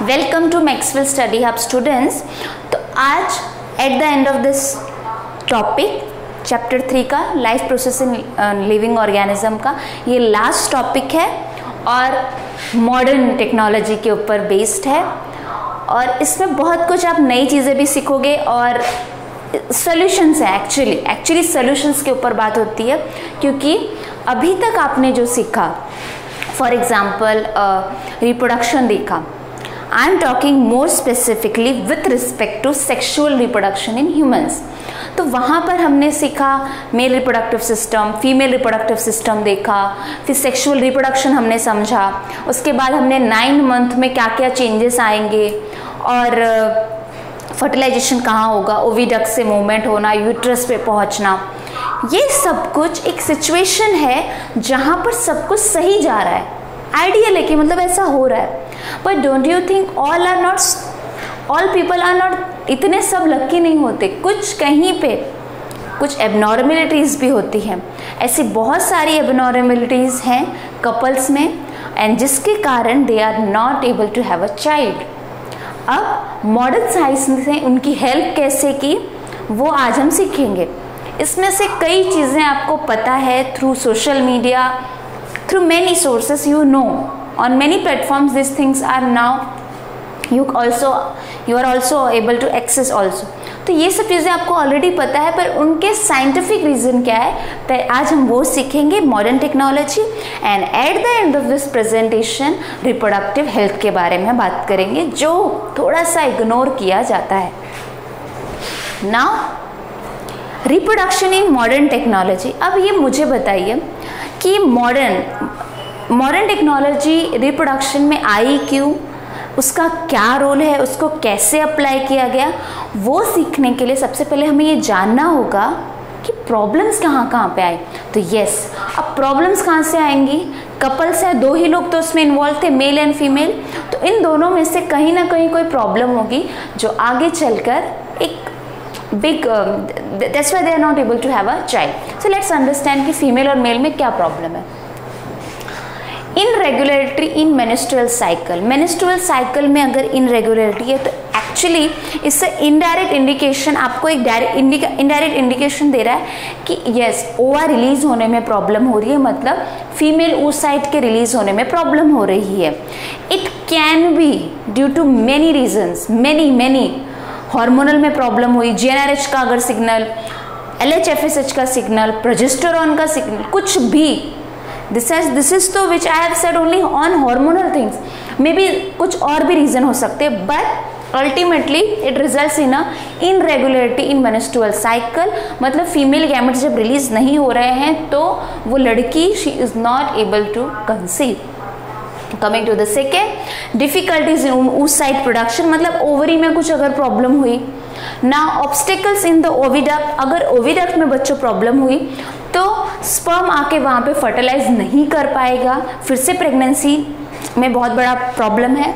Welcome to Maxwell study hub students. तो आज at the end of this topic chapter 3 का life process in living organism का ये last topic है और मॉडर्न टेक्नोलॉजी के ऊपर बेस्ड है और इसमें बहुत कुछ आप नई चीज़ें भी सीखोगे और सॉल्यूशंस है। एक्चुअली सॉल्यूशंस के ऊपर बात होती है क्योंकि अभी तक आपने जो सीखा फॉर एग्जांपल रिप्रोडक्शन देखा। I am talking more specifically with respect to sexual reproduction in humans. तो वहाँ पर हमने सीखा male reproductive system, female reproductive system देखा, फिर सेक्सुअल रिप्रोडक्शन हमने समझा। उसके बाद हमने 9 मंथ में क्या क्या चेंजेस आएंगे और फर्टिलाइजेशन कहाँ होगा, ओविडक्ट से मूवमेंट होना, यूट्रस पे पहुँचना, ये सब कुछ एक सिचुएशन है जहाँ पर सब कुछ सही जा रहा है, आइडियल है कि मतलब ऐसा हो रहा है। But don't you think all people are not इतने सब लकी नहीं होते, कुछ कहीं पे कुछ एबनॉर्मेलिटीज़ भी होती हैं। ऐसी बहुत सारी एबनॉर्मेलिटीज़ हैं कपल्स में एंड जिसके कारण they are not able to have a child. अब मॉडर्न साइंस ने उनकी हेल्प कैसे की वो आज हम सीखेंगे। इसमें से कई चीज़ें आपको पता है through social media, through many sources, you know on many platforms this things are now you are also able to access also. तो ये सब चीज़ें आपको ऑलरेडी पता है पर उनके साइंटिफिक रीज़न क्या है पर आज हम वो सीखेंगे, modern technology. And at the end of this presentation reproductive health के बारे में बात करेंगे जो थोड़ा सा इग्नोर किया जाता है। Now reproduction in modern technology. अब ये मुझे बताइए कि मॉडर्न टेक्नोलॉजी रिप्रोडक्शन में आई क्यों, उसका क्या रोल है, उसको कैसे अप्लाई किया गया, वो सीखने के लिए सबसे पहले हमें ये जानना होगा कि प्रॉब्लम्स कहाँ कहाँ पे आए। तो यस, अब प्रॉब्लम्स कहाँ से आएंगी, कपल्स है 2 ही लोग तो उसमें इन्वॉल्व थे, मेल एंड फीमेल, तो इन दोनों में से कहीं ना कहीं कोई प्रॉब्लम होगी जो आगे चलकर एक big, that's why they are not able to have a child. So let's understand कि फीमेल और मेल में क्या प्रॉब्लम है। इनरेगुलरिटी इन मेनिस्ट्रुअल साइकिल, मेनिस्ट्रुअल साइकिल में अगर इनरेगुलरिटी है तो एक्चुअली इससे इनडायरेक्ट इंडिकेशन आपको एक इनडायरेक्ट इंडिकेशन दे रहा है कि यस ओवा रिलीज होने में प्रॉब्लम हो रही है, मतलब फीमेल oocyte के रिलीज होने में प्रॉब्लम हो रही है। It can be due to many reasons, many hormonal में प्रॉब्लम हुई, GnRH का अगर सिग्नल, LH FSH का सिग्नल, प्रोजेस्टेरोन का सिग्नल, कुछ भी। दिस इज तो which I have said only on hormonal things, may be कुछ और भी रीज़न हो सकते हैं but ultimately it results in a irregularity in menstrual cycle. मतलब फीमेल गैमेट्स जब रिलीज नहीं हो रहे हैं तो वो लड़की she is not able to conceive. Coming to the second, difficulties in oocyte production, मतलब ओवरी में कुछ अगर प्रॉब्लम हुई ना। ऑब्स्टेकल्स इन द ओविडक्ट, अगर ओविडक्ट में बच्चों प्रॉब्लम हुई तो स्पर्म आके वहाँ पे फर्टिलाइज नहीं कर पाएगा, फिर से प्रेगनेंसी में बहुत बड़ा प्रॉब्लम है।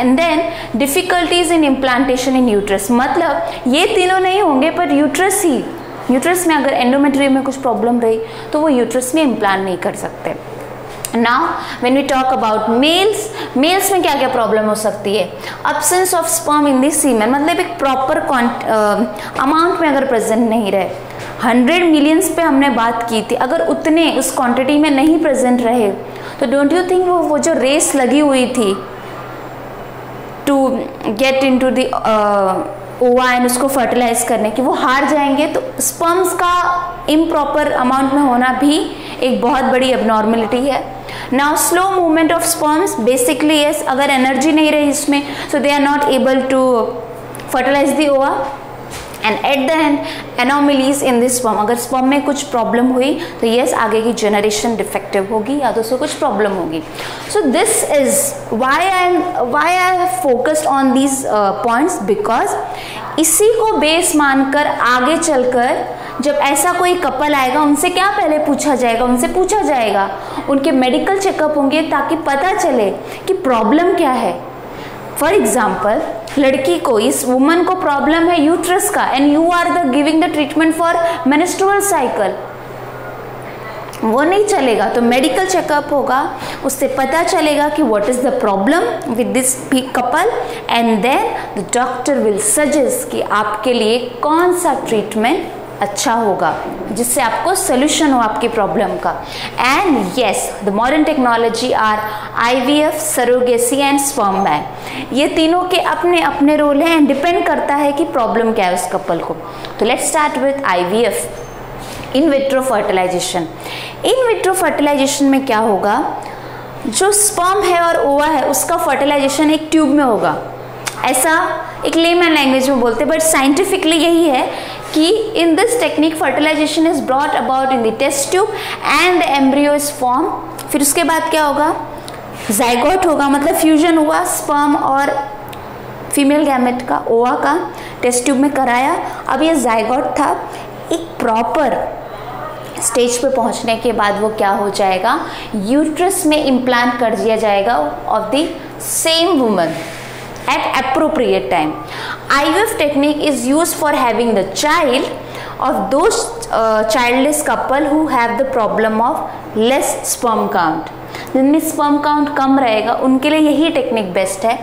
And then difficulties in implantation in uterus, मतलब ये तीनों नहीं होंगे पर यूट्रस में अगर एंडोमेट्रियम में कुछ प्रॉब्लम रही तो वो यूट्रस में इम्प्लांट नहीं कर सकते। Now, when we talk about males में क्या क्या प्रॉब्लम हो सकती है, absence of sperm in the semen, मतलब एक प्रॉपर अमाउंट में अगर प्रेजेंट नहीं रहे, 100 मिलियंस पे हमने बात की थी, अगर उतने उस क्वांटिटी में नहीं प्रेजेंट रहे तो डोंट यू थिंक वो जो रेस लगी हुई थी to get into the ova and उसको फर्टिलाइज करने की, वो हार जाएंगे। तो स्पर्म्स का इम्प्रॉपर अमाउंट में होना भी एक बहुत बड़ी एबनॉर्मेलिटी है। Now slow movement of sperms, basically yes अगर एनर्जी नहीं रही इसमें so they are not able to fertilize the ova. And at the end anomalies in this sperm, अगर स्पर्म में कुछ प्रॉब्लम हुई तो यस आगे की जनरेशन डिफेक्टिव होगी या तो उसको कुछ प्रॉब्लम होगी। So this is why I focused on these points, because इसी को बेस मानकर आगे चलकर जब ऐसा कोई कपल आएगा उनसे क्या पहले पूछा जाएगा, उनके मेडिकल चेकअप होंगे ताकि पता चले कि प्रॉब्लम क्या है। फॉर एग्जाम्पल लड़की को, इस वुमन को प्रॉब्लम है यूट्रस का and you are the giving the treatment for menstrual cycle, वो नहीं चलेगा तो मेडिकल चेकअप होगा, उससे पता चलेगा कि what is the problem with this couple and then the doctor will suggest कि आपके लिए कौन सा ट्रीटमेंट अच्छा होगा जिससे आपको सोल्यूशन हो आपकी प्रॉब्लम का। And yes, the modern technology are IVF, surrogacy and sperm bank. ये तीनों के अपने अपने रोल हैं एंड डिपेंड करता है कि प्रॉब्लम क्या है उस कपल को। तो let's start with IVF, in vitro fertilization. In vitro fertilization में क्या होगा, जो स्पर्म है और ओवा है उसका फर्टिलाइजेशन एक ट्यूब में होगा। ऐसा एक लेमैन लैंग्वेज में बोलते हैं, बट साइंटिफिकली यही है कि in this technique fertilization is brought about in the test tube and the embryo is form. फिर उसके बाद क्या होगा, जाइगोट होगा, मतलब फ्यूजन हुआ स्पर्म और फीमेल गैमेट का, ओवा का, टेस्ट ट्यूब में कराया। अब ये जाइगोट था, एक प्रॉपर स्टेज पे पहुंचने के बाद वो क्या हो जाएगा, यूट्रस में इम्प्लांट कर दिया जाएगा of the same woman at appropriate time. IVF technique is used for having the child of those childless couple who have the problem of less sperm count. जिनमें sperm count कम रहेगा उनके लिए यही technique best है।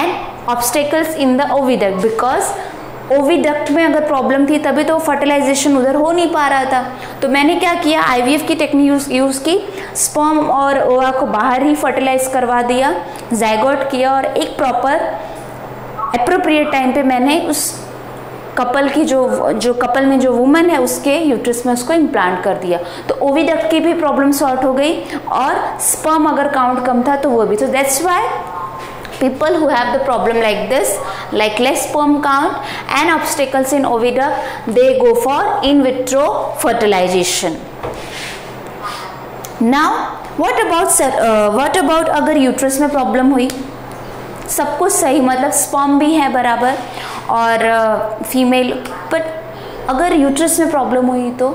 And obstacles in the oviduct, because oviduct में अगर problem थी तभी तो फर्टिलाइजेशन उधर हो नहीं पा रहा था। तो मैंने क्या किया, आईवीएफ की टेक्निक यूज़ की, स्पर्म और ओवा को बाहर ही फर्टिलाइज करवा दिया, जाइगोट किया और एक प्रॉपर एप्रोप्रिएट टाइम पे मैंने उस कपल की जो कपल में जो वुमन है उसके यूट्रस में उसको इम्प्लांट कर दिया। तो ओविडक्ट की भी प्रॉब्लम सॉर्ट हो गई और स्पर्म अगर काउंट कम था तो वो भी। तो that's why people who have the problem like this, like less sperm count and obstacles in oviduct, they go for in vitro fertilization. Now what about अगर uterus में problem हुई, सब कुछ सही, मतलब sperm भी है बराबर और female, but अगर uterus में problem हुई तो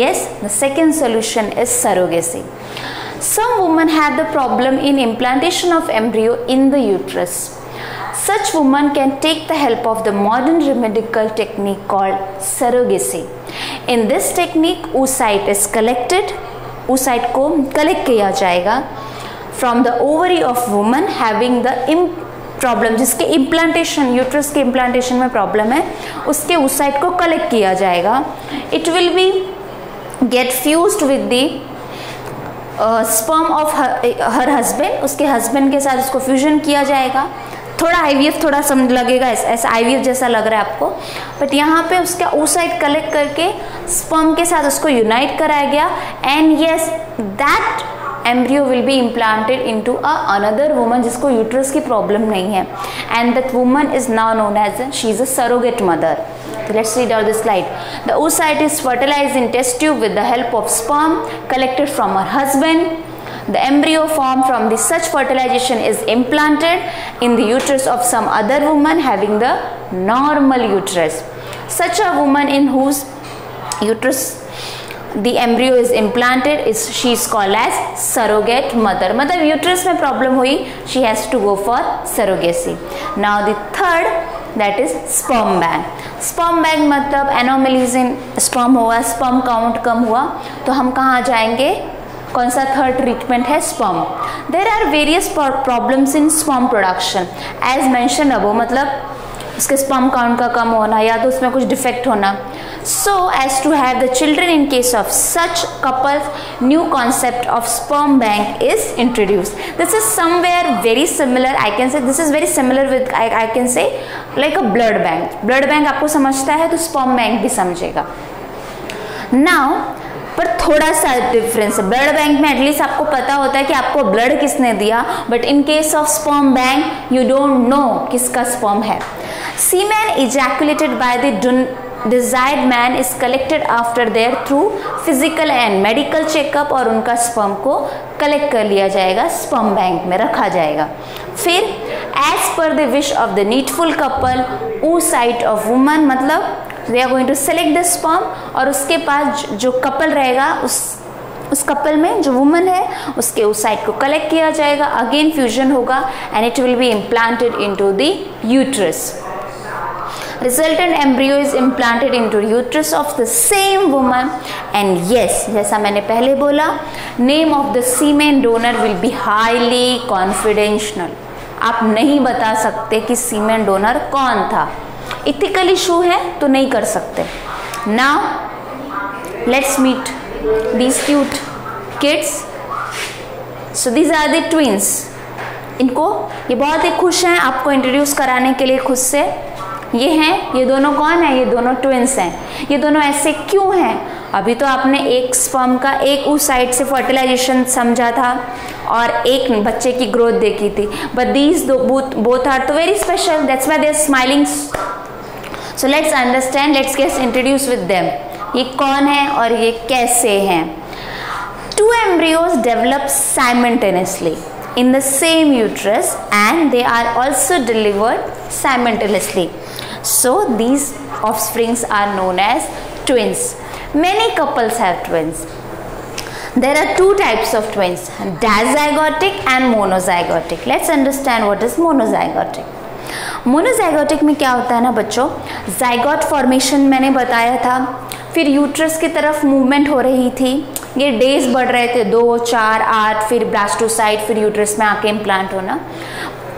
yes, the second solution is surrogacy. Some women have the problem in implantation of embryo in the uterus. Such women can take the help of the modern medical technique called surrogacy. In this technique, oocyte is collected, oocyte को collect किया जाएगा from the ovary of woman having the problem, जिसके implantation, uterus के implantation में problem है, उसके oocyte को collect किया जाएगा. It will be get fused with the sperm of her husband, उसके husband के साथ उसको फ्यूजन किया जाएगा। थोड़ा आईवीएफ थोड़ा समझ लगेगा, ऐसा आईवीएफ जैसा लग रहा है आपको, बट यहाँ पे उसका oocyte कलेक्ट करके sperm के साथ उसको यूनाइट कराया गया and yes that embryo will be implanted into another woman जिसको यूट्रस की प्रॉब्लम नहीं है, and that woman is now known as she is a surrogate mother. Let's read out the slide. The oocyte is fertilized in test tube with the help of sperm collected from her husband. The embryo formed from the such fertilization is implanted in the uterus of some other woman having the normal uterus. Such a woman in whose uterus the embryo is implanted is she is called as surrogate mother. मतलब uterus में problem हुई, she has to go for surrogacy. Now the third, that is sperm bank. Sperm bank मतलब anomalies in sperm हुआ, sperm count कम हुआ, तो हम कहाँ जाएंगे, कौन सा थर्ड ट्रीटमेंट है, sperm. There are various problems in sperm production as mention above, मतलब उसके स्पर्म काउंट का कम होना या तो उसमें कुछ डिफेक्ट होना. So as to have the children in case of such couples, new concept of sperm bank is introduce. This is somewhere very similar, I can say this is very similar with I can say like a blood bank. Blood bank आपको समझता है तो sperm bank भी समझेगा now, पर थोड़ा सा difference है. ब्लड बैंक में एटलीस्ट आपको पता होता है कि आपको ब्लड किसने दिया, but in case of sperm bank you don't know किसका स्पर्म है. Semen ejaculated by the desired man is collected after their through physical and medical checkup, और उनका sperm को collect कर लिया जाएगा, sperm bank में रखा जाएगा. फिर as per the wish of the needful couple, oocyte of woman, मतलब they are going to select the sperm, और उसके पास जो couple रहेगा उस कपल में जो वुमन है उसके oocyte को कलेक्ट किया जाएगा, अगेन फ्यूजन होगा and it will be implanted into the uterus. resultant embryo is implanted into uterus of the same woman and yes, जैसा मैंने पहले बोला, name of the semen donor will be highly confidential. आप नहीं बता सकते कि सीमेन डोनर कौन था. इथिकल इशू है तो नहीं कर सकते. Now let's meet these cute kids. So these are the twins. इनको ये बहुत ही खुश हैं आपको इंट्रोड्यूस कराने के लिए खुद से. ये हैं, ये दोनों कौन है? ये दोनों ट्विंस हैं. ये दोनों ऐसे क्यों हैं? अभी तो आपने एक स्पर्म का एक ओसाइट से फर्टिलाइजेशन समझा था और एक बच्चे की ग्रोथ देखी थी, बट दीज बोथ आर तो very special, that's why they are smiling. So let's understand, let's get introduce with them. ये कौन है और ये कैसे हैं? Two embryos develop simultaneously in the same uterus and they are also delivered simultaneously, so these offsprings are known as twins. Many couples have twins. There are two types of twins, dizygotic and monozygotic. Let's understand what is monozygotic. Monozygotic में क्या होता है ना बच्चों, zygote formation मैंने बताया था, फिर यूट्रस की तरफ मूवमेंट हो रही थी, ये डेज बढ़ रहे थे 2, 4, 8, फिर ब्लास्टोसाइट, फिर यूट्रस में आके इम्प्लांट होना.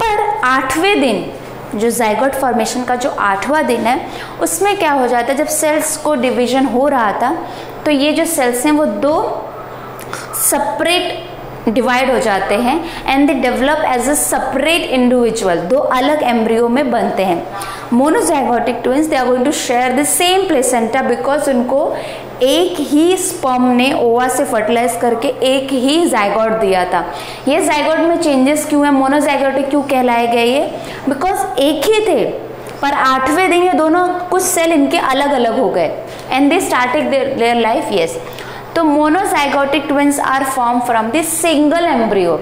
पर 8वें दिन जो जाइगोट फॉर्मेशन का जो 8वां दिन है उसमें क्या हो जाता है, जब सेल्स को डिवीजन हो रहा था तो ये जो सेल्स हैं वो दो सेपरेट डिवाइड हो जाते हैं and they develop as a separate individual. दो अलग एम्ब्रियो में बनते हैं. Monozygotic twins they are going to share the same placenta because उनको एक ही स्पर्म ने ओवा से फर्टिलाइज करके एक ही जाइगोट दिया था. ये जाइगोट में चेंजेस क्यों है, मोनोजाइगोटिक क्यों कहलाए गए ये? बिकॉज एक ही थे पर 8वें दिन ये दोनों कुछ सेल इनके अलग अलग हो गए and they started their life. Yes, तो monozygotic twins are form from this single embryo.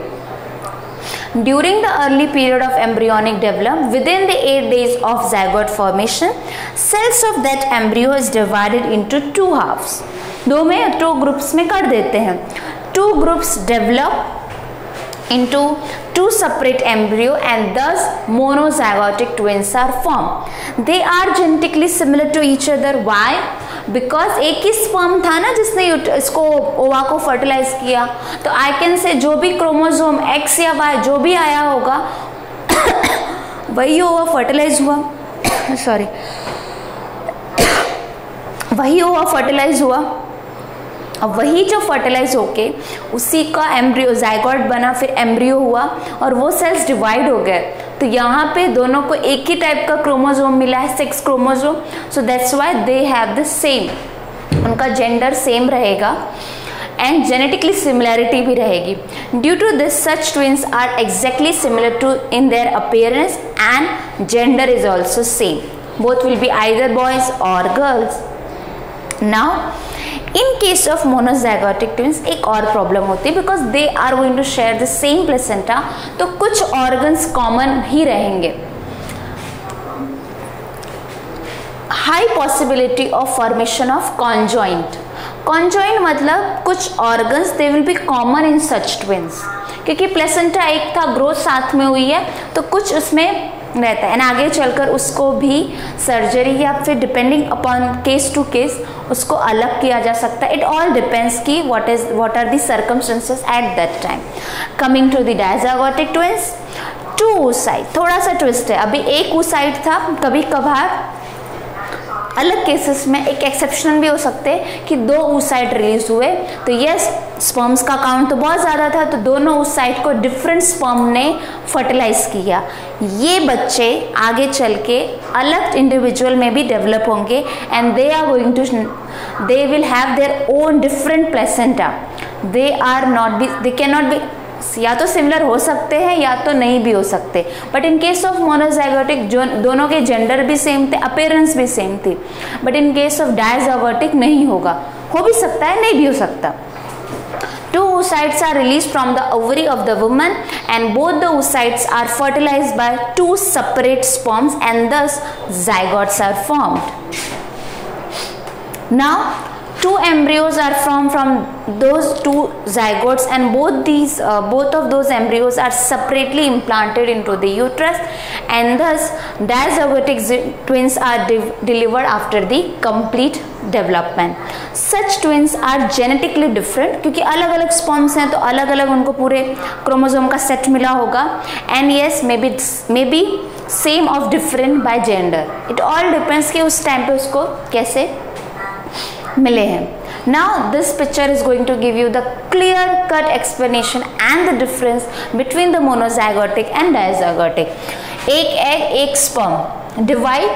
During the early period of embryonic development, within the 8 days of zygote formation, cells of that embryo is divided into two halves. दो में दो groups में कर देते हैं. Two groups develop into two separate embryo and thus monozygotic twins are formed. They are genetically similar to each other. Why? Because एक ही sperm था ना जिसने इसको ओवा को फर्टिलाइज किया, तो आई कैन से जो भी क्रोमोसोम एक्स या वाई जो भी आया होगा वही ओवा फर्टिलाइज हुआ. सॉरी, वही ओवा फर्टिलाइज हुआ. अब वही जो फर्टिलाइज होके उसी का एम्ब्रियो जाइगोट बना, फिर एम्ब्रियो हुआ और वो सेल्स डिवाइड हो गए. तो यहाँ पे दोनों को एक ही टाइप का क्रोमोसोम मिला है, 6 chromosome. So that's why they have the same, उनका जेंडर सेम रहेगा एंड जेनेटिकली सिमिलैरिटी भी रहेगी. Due to this such twins are exactly similar to in their appearance and gender is also same. Both will be either boys or girls. Now in case of monozygotic twins एक और problem होती है, because they are going to share the same placenta, तो कुछ organs common ही रहेंगे. High possibility of formation of conjoint. Conjoint मतलब कुछ organs they will be common in such twins, क्योंकि प्लेसेंटा एक था, ग्रोथ साथ में हुई है, तो कुछ उसमें रहता है एंड आगे चलकर उसको भी सर्जरी या फिर depending upon case to case उसको अलग किया जा सकता है. इट ऑल डिपेंड्स कि what are the circumstances at that time. Coming to the dizygotic twins, two oocyte. थोड़ा सा ट्विस्ट है, अभी एक ओसाइट था, कभी कभार अलग केसेस में एक एक्सेप्शन भी हो सकते हैं कि 2 ओसाइट रिलीज हुए, तो यस स्पर्म्स का काउंट तो बहुत ज़्यादा था, तो दोनों ओसाइट को डिफरेंट स्पर्म ने फर्टिलाइज किया. ये बच्चे आगे चल के अलग इंडिविजुअल में भी डेवलप होंगे and they are going to, they will have their own different placenta. They are not be, they can not be, या तो सिमिलर हो सकते हैं या तो नहीं भी हो सकते. But in case of monozygotic दोनों के जेंडर भी सेम थे, अपीयरेंस भी सेम थी, but in case of dizygotic नहीं होगा, हो भी सकता है नहीं भी हो सकता. Two oocytes are released from the ovary of the woman and both the oocytes are fertilized by two separate sperms and thus zygotes are formed. Now two embryos are formed from those two zygotes and both of those embryos are separately implanted into the uterus and thus dizygotic twins are delivered after the complete development. Such twins are genetically different क्योंकि अलग अलग sperms हैं तो अलग अलग उनको पूरे chromosome का सेट मिला होगा. And yes may be same of different by gender. It all depends कि उस टाइम पे उसको कैसे मिले हैं. Now this picture is going to give you the clear cut explanation and the difference between the monozygotic and dizygotic. एक egg एक sperm divide.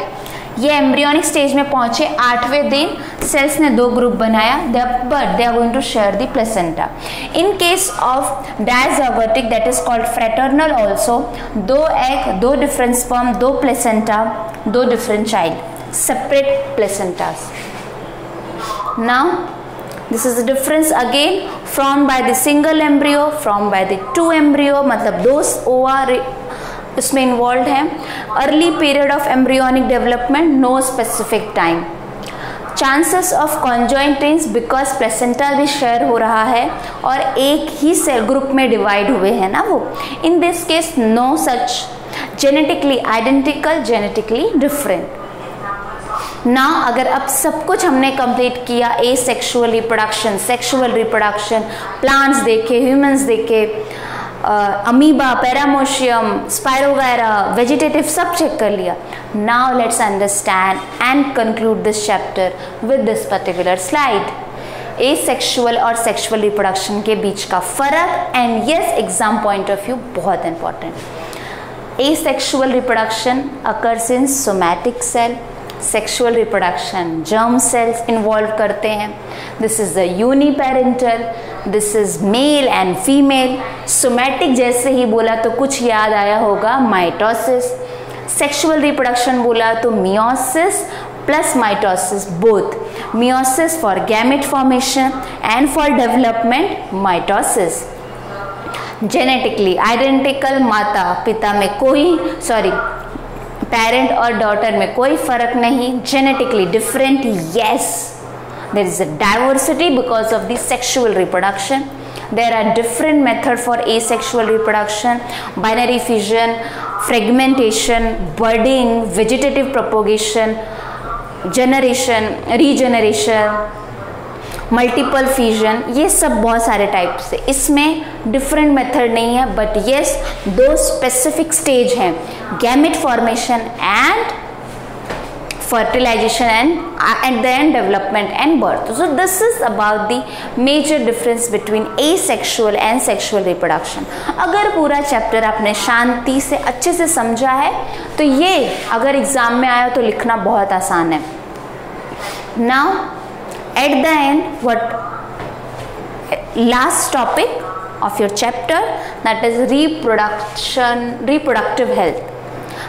ये एम्ब्रियोनिक स्टेज में पहुंचे आठवें दिन. सेल्स ने दो ग्रुप बनाया but they are going to share the placenta. In case of dizygotic that is called fraternal also. दो एग दो डिफरेंट स्पर्म दो प्लेसेंटा दो different child separate placentas. Now this is the difference again from by the single embryo from by the two embryo मतलब दो ova इसमें involve है. Early period of embryonic development no specific time. Chances of conjoint twins because placenta भी share हो रहा है और एक ही सेल ग्रुप में डिवाइड हुए हैं ना वो. In this case no such genetically identical genetically different. ना अगर अब सब कुछ हमने कंप्लीट किया ए सेक्शुअल रिप्रोडक्शन प्लांट्स देखे ह्यूमंस देखे अमीबा पैरामोशियम स्पायरोगैरा वेजिटेटिव सब चेक कर लिया. Now let's understand and conclude this chapter with this particular slide. Asexual और सेक्शुअल रिप्रोडक्शन के बीच का फर्क and yes exam point of view बहुत important. Asexual reproduction occurs in somatic cell. Sexual reproduction germ cells involve करते हैं. This is the uniparental. This is male and female. Somatic जैसे ही बोला तो कुछ याद आया होगा माइटोसिस. सेक्शुअल रिप्रोडक्शन बोला तो meiosis plus mitosis both. Meiosis for gamete formation and for development mitosis. Genetically identical माता पिता में कोई पेरेंट और डॉटर में कोई फर्क नहीं. Genetically different yes there is a diversity because of the sexual reproduction. There are different method for asexual reproduction binary fission fragmentation budding vegetative propagation generation regeneration multiple fusion ये सब बहुत सारे types है. इसमें डिफरेंट मेथड नहीं है but yes दो specific stage हैं gamete formation and fertilisation and at the end development and birth. So this is about the major difference between asexual and sexual reproduction. अगर पूरा chapter आपने शांति से अच्छे से समझा है तो ये अगर एग्जाम में आया तो लिखना बहुत आसान है. Now at the end what last topic of your chapter that is reproductive health.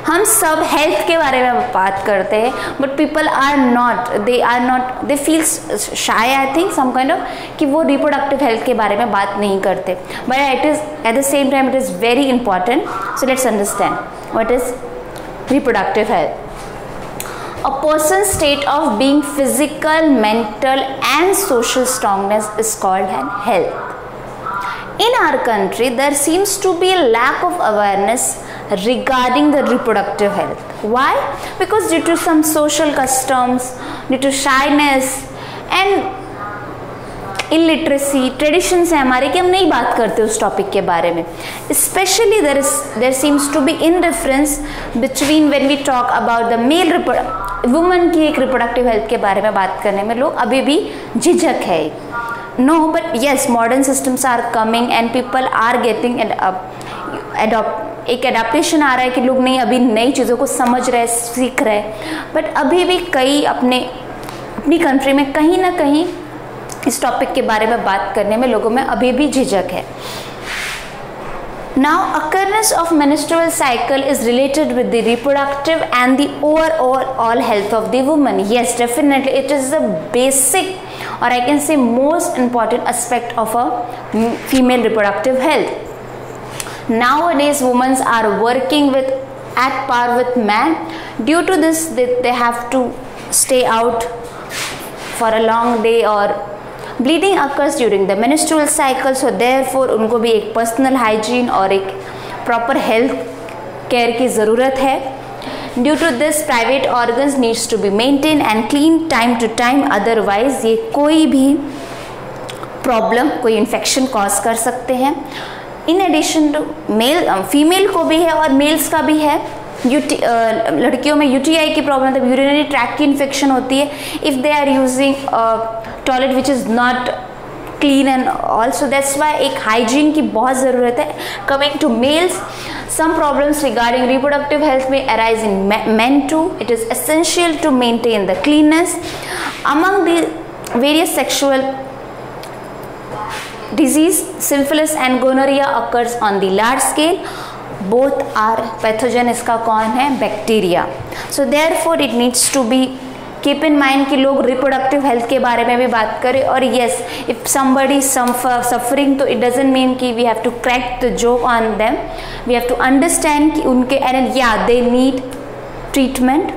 हम सब हेल्थ के बारे में बात करते हैं but people are not they feels shy I think some kind of कि वो रिप्रोडक्टिव हेल्थ के बारे में बात नहीं करते but it is at the same time it is very important. So let's understand what is reproductive health. A person's state of being physical, mental and social strongness is called health. In our country, there seems to be a lack of awareness regarding the reproductive health. Why? Because due to some social customs, due to shyness and illiteracy traditions है हमारे कि हम नहीं बात करते उस topic के बारे में. Specially there seems to be indifference between when we talk about the male woman की एक रिप्रोडक्टिव हेल्थ के बारे में बात करने में लोग अभी भी झिझक है. No but yes modern systems are coming and people are getting एक एडाप्टेशन आ रहा है कि लोग नहीं अभी नई चीज़ों को समझ रहे सीख रहे. बट अभी भी कई अपनी कंट्री में कहीं ना कहीं इस टॉपिक के बारे में बात करने में लोगों में अभी भी झिझक है. Now अकरनेस of menstrual cycle is related with the reproductive and the overall health of the woman. Yes definitely it is the basic और I can say most important aspect of a female reproductive health. Nowadays womens are working with at par with man. Due to this they have to stay out for a long day और bleeding occurs during the menstrual cycle. So therefore उनको भी एक personal hygiene और एक proper health care की ज़रूरत है. Due to this private organs needs to be maintain and clean time to time, otherwise ये कोई भी प्रॉब्लम, कोई इन्फेक्शन कॉज कर सकते हैं. In addition to male, female को भी है और मेल्स का भी है. लड़कियों में यूटीआई की प्रॉब्लम, मतलब यूरिनरी ट्रैक्ट की इन्फेक्शन होती है if they are using toilet which is not clean and also that's why एक हाइजीन की बहुत ज़रूरत है. Coming to males, some problems regarding reproductive health में arise in men too. It is essential to maintain the cleanness among the various sexual disease. syphilis and gonorrhea occurs on the large scale. both are pathogen. इसका कौन है? Bacteria. so therefore it needs to be keep in mind कि लोग reproductive health के बारे में भी बात करें. और yes, if somebody suffering तो it doesn't mean कि we have to crack the joke on them. we have to understand कि उनके and yeah they need treatment.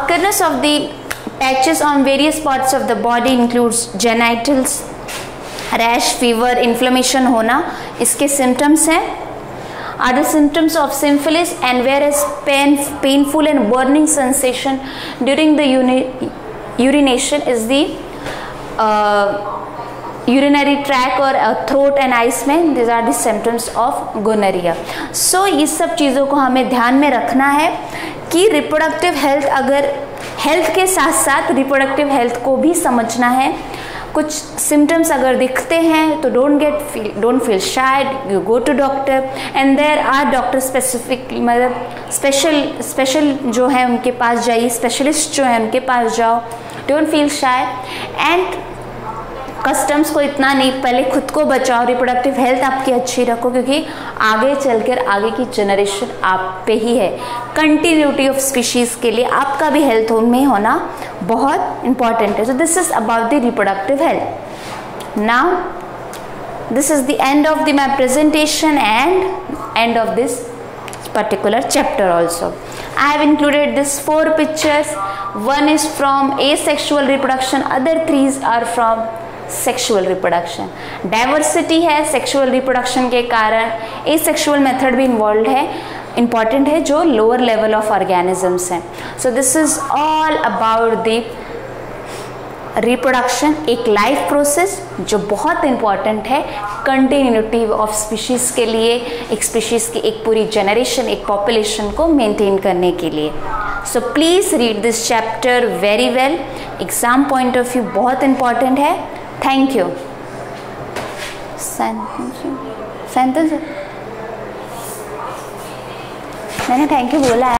occurrence of the patches on various parts of the body includes genitals, rash, fever, inflammation होना इसके symptoms हैं. Other symptoms of syphilis and where is painful and burning sensation during the urination is the urinary tract और throat and eyes में. These are the symptoms of gonorrhoea. So इस सब चीज़ों को हमें ध्यान में रखना है कि रिप्रोडक्टिव हेल्थ, अगर हेल्थ के साथ साथ रिप्रोडक्टिव हेल्थ को भी समझना है. कुछ सिम्टम्स अगर दिखते हैं तो don't feel shy, you go to doctor and there are doctor specific, मतलब स्पेशल जो है उनके पास जाइए, स्पेशलिस्ट जो है उनके पास जाओ. Don't feel shy and customs को इतना नहीं, पहले खुद को बचाओ, रिप्रोडक्टिव हेल्थ आपकी अच्छी रखो, क्योंकि आगे चलकर आगे की जनरेशन आप पे ही है. कंटिन्यूटी ऑफ स्पीशीज़ के लिए आपका भी हेल्थ में होना बहुत इम्पॉर्टेंट है. So this is about the reproductive health. Now this is the end of the my presentation and end of this particular chapter also. I have included this 4 pictures. One is from asexual reproduction, other 3 are from sexual reproduction. diversity है sexual reproduction के कारण, asexual method भी involved है, important है जो lower level of organisms हैं. so this is all about the reproduction, एक life process जो बहुत इम्पॉर्टेंट है कंटिन्यूटी ऑफ स्पीशीज के लिए, एक स्पीशीज की एक पूरी जनरेशन, एक पॉपुलेशन को मेंटेन करने के लिए. So please read this chapter very well. Exam point of view बहुत इम्पॉर्टेंट है. Thank you. सेंटेंस मैंने थैंक यू बोला है.